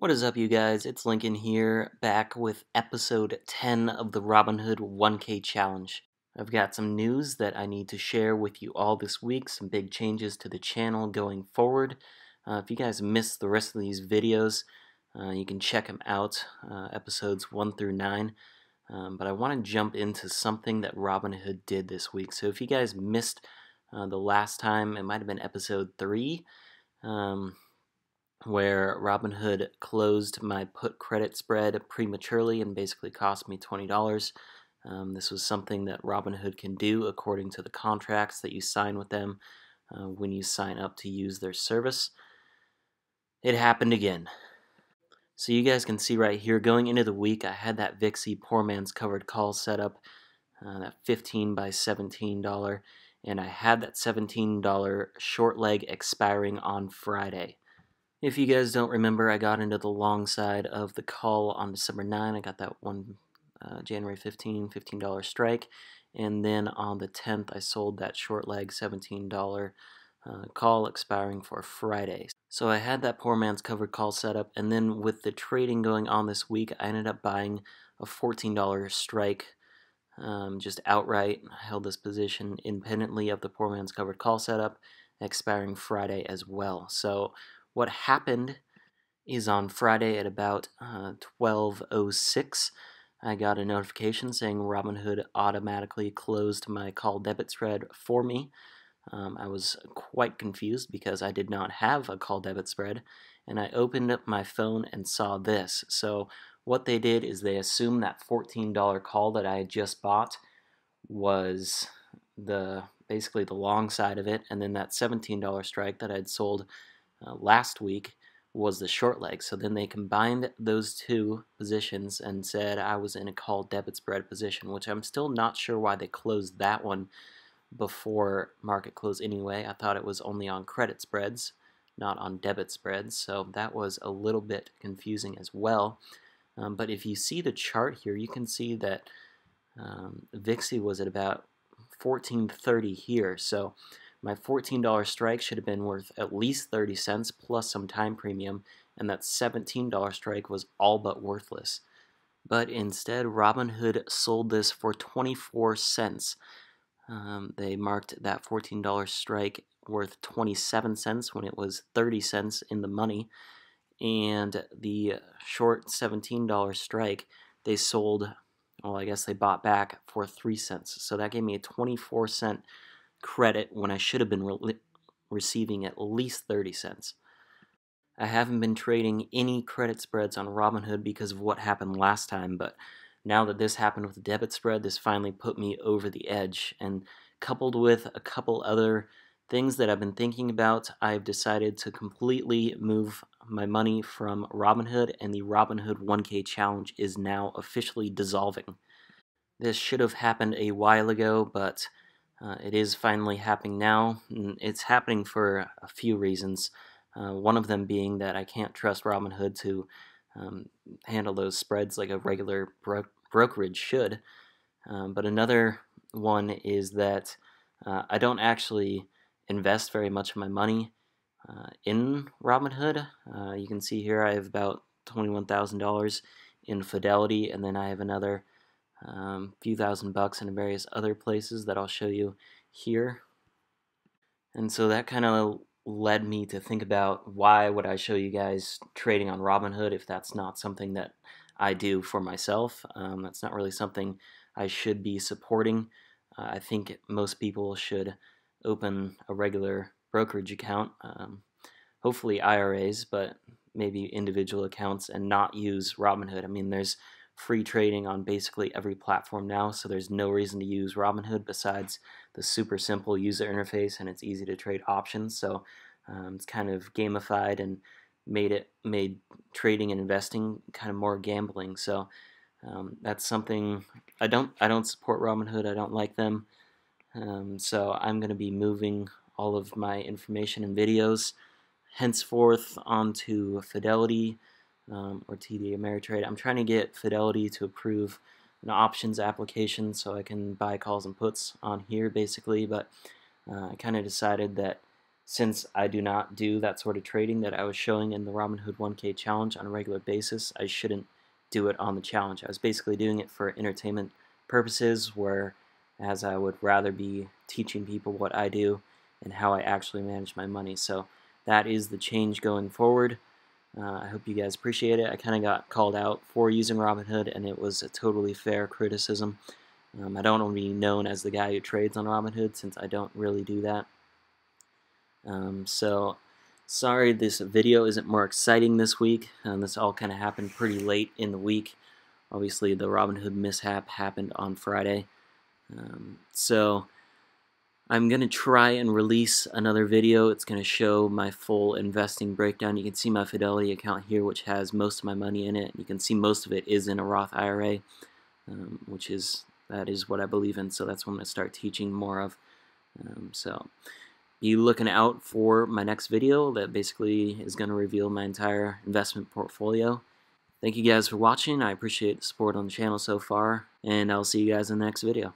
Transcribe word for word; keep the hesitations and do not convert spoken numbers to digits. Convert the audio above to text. What is up, you guys? It's Lincoln here, back with episode ten of the Robinhood one K Challenge. I've got some news that I need to share with you all this week, some big changes to the channel going forward. Uh, if you guys missed the rest of these videos, uh, you can check them out, uh, episodes one through nine. Um, but I want to jump into something that Robinhood did this week. So if you guys missed uh, the last time, it might have been episode three. Um, where Robinhood closed my put credit spread prematurely and basically cost me twenty dollars. Um, this was something that Robinhood can do according to the contracts that you sign with them uh, when you sign up to use their service. It happened again. So you guys can see right here, going into the week, I had that VIXY poor man's covered call set up, uh, that fifteen by seventeen dollar, and I had that seventeen dollar short leg expiring on Friday. If you guys don't remember, I got into the long side of the call on December ninth. I got that one uh, January fifteenth, fifteen dollar strike. And then on the tenth, I sold that short leg seventeen dollar uh, call expiring for Friday. So I had that poor man's covered call set up. And then with the trading going on this week, I ended up buying a fourteen dollar strike um, just outright. I held this position independently of the poor man's covered call setup, expiring Friday as well. So what happened is on Friday at about uh, twelve oh six, I got a notification saying Robinhood automatically closed my call debit spread for me. Um, I was quite confused because I did not have a call debit spread, and I opened up my phone and saw this. So what they did is they assumed that fourteen dollar call that I had just bought was the basically the long side of it, and then that seventeen dollar strike that I had sold Uh, last week was the short leg. So then they combined those two positions and said I was in a call debit spread position, which I'm still not sure why they closed that one before market close anyway. I thought it was only on credit spreads, not on debit spreads. So that was a little bit confusing as well. Um, but if you see the chart here, you can see that um, VIXY was at about fourteen thirty here. So my fourteen dollar strike should have been worth at least thirty cents plus some time premium, and that seventeen dollar strike was all but worthless. But instead, Robinhood sold this for twenty-four cents. Um, they marked that fourteen dollar strike worth twenty-seven cents when it was thirty cents in the money, and the short seventeen dollar strike they sold, well, I guess they bought back for three cents. So that gave me a twenty-four cent credit when I should have been re receiving at least thirty cents. I haven't been trading any credit spreads on Robinhood because of what happened last time, but now that this happened with the debit spread, this finally put me over the edge. And coupled with a couple other things that I've been thinking about, I've decided to completely move my money from Robinhood, and the Robinhood one K Challenge is now officially dissolving. This should have happened a while ago, but Uh, it is finally happening now, and it's happening for a few reasons. Uh, one of them being that I can't trust Robinhood to um, handle those spreads like a regular bro brokerage should. Um, but another one is that uh, I don't actually invest very much of my money uh, in Robinhood. Uh, you can see here I have about twenty-one thousand dollars in Fidelity, and then I have another Um, few thousand bucks in various other places that I'll show you here. And so that kind of led me to think about, why would I show you guys trading on Robinhood if that's not something that I do for myself? Um, that's not really something I should be supporting. Uh, I think most people should open a regular brokerage account, um, hopefully I R As, but maybe individual accounts, and not use Robinhood. I mean, there's free trading on basically every platform now, so there's no reason to use Robinhood besides the super simple user interface, and it's easy to trade options. So um, it's kind of gamified and made it made trading and investing kind of more gambling. So um, that's something I don't I don't support Robinhood. I don't like them. Um, so I'm going to be moving all of my information and videos henceforth onto Fidelity. Um, or T D Ameritrade. I'm trying to get Fidelity to approve an options application so I can buy calls and puts on here basically, but uh, I kind of decided that Since I do not do that sort of trading that I was showing in the Robinhood one K challenge on a regular basis, I shouldn't do it on the challenge. I was basically doing it for entertainment purposes, where as I would rather be teaching people what I do and how I actually manage my money. So that is the change going forward. Uh, I hope you guys appreciate it. I kind of got called out for using Robinhood, and it was a totally fair criticism. Um, I don't want to be known as the guy who trades on Robinhood, since I don't really do that. Um, so sorry this video isn't more exciting this week. Um, this all kind of happened pretty late in the week. Obviously the Robinhood mishap happened on Friday. Um, so I'm going to try and release another video. It's going to show my full investing breakdown. You can see my Fidelity account here, which has most of my money in it. You can see most of it is in a Roth I R A, um, which is, that is what I believe in. So that's what I'm going to start teaching more of. Um, so be looking out for my next video that basically is going to reveal my entire investment portfolio. Thank you guys for watching. I appreciate the support on the channel so far, and I'll see you guys in the next video.